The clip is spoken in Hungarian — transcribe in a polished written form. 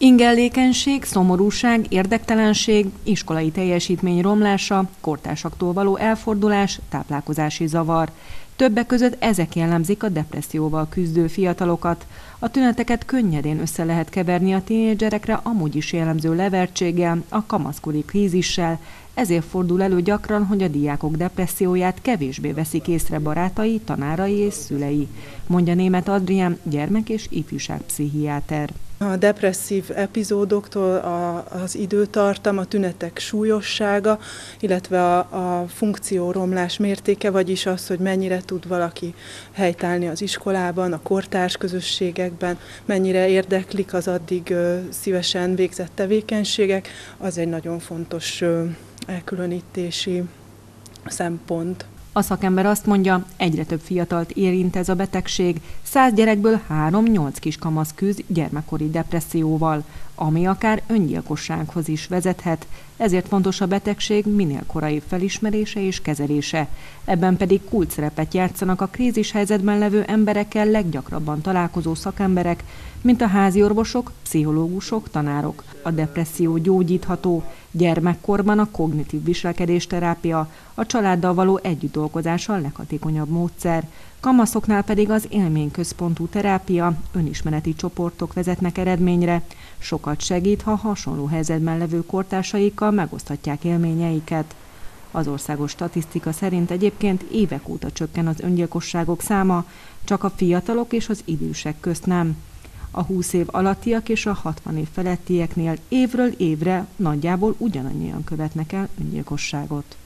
Ingellékenység, szomorúság, érdektelenség, iskolai teljesítmény romlása, kortársaktól való elfordulás, táplálkozási zavar. Többek között ezek jellemzik a depresszióval küzdő fiatalokat. A tüneteket könnyedén össze lehet keverni a tínédzserekre amúgy is jellemző levertséggel, a kamaszkori krízissel, ezért fordul elő gyakran, hogy a diákok depresszióját kevésbé veszik észre barátai, tanárai és szülei, mondja német Adrien, gyermek- és ifjúságpszichiáter. A depresszív epizódoktól az időtartam, a tünetek súlyossága, illetve a funkcióromlás mértéke, vagyis az, hogy mennyire tud valaki helytállni az iskolában, a kortárs közösségekben, mennyire érdeklik az addig szívesen végzett tevékenységek, az egy nagyon fontos elkülönítési szempont. A szakember azt mondja, egyre több fiatalt érint ez a betegség, 100 gyerekből 3-8 kiskamasz küzd gyermekkori depresszióval, ami akár öngyilkossághoz is vezethet, ezért fontos a betegség minél korai felismerése és kezelése. Ebben pedig kulcsszerepet játszanak a krízishelyzetben levő emberekkel leggyakrabban találkozó szakemberek, mint a háziorvosok, pszichológusok, tanárok. A depresszió gyógyítható, gyermekkorban a kognitív viselkedésterápia, a családdal való együttdolgozás a leghatékonyabb módszer. Kamaszoknál pedig az élményközpontú terápia, önismereti csoportok vezetnek eredményre. Sokat segít, ha hasonló helyzetben levő kortársaikkal megoszthatják élményeiket. Az országos statisztika szerint egyébként évek óta csökken az öngyilkosságok száma, csak a fiatalok és az idősek közt nem. A 20 év alattiak és a 60 év felettieknél évről évre nagyjából ugyanannyian követnek el öngyilkosságot.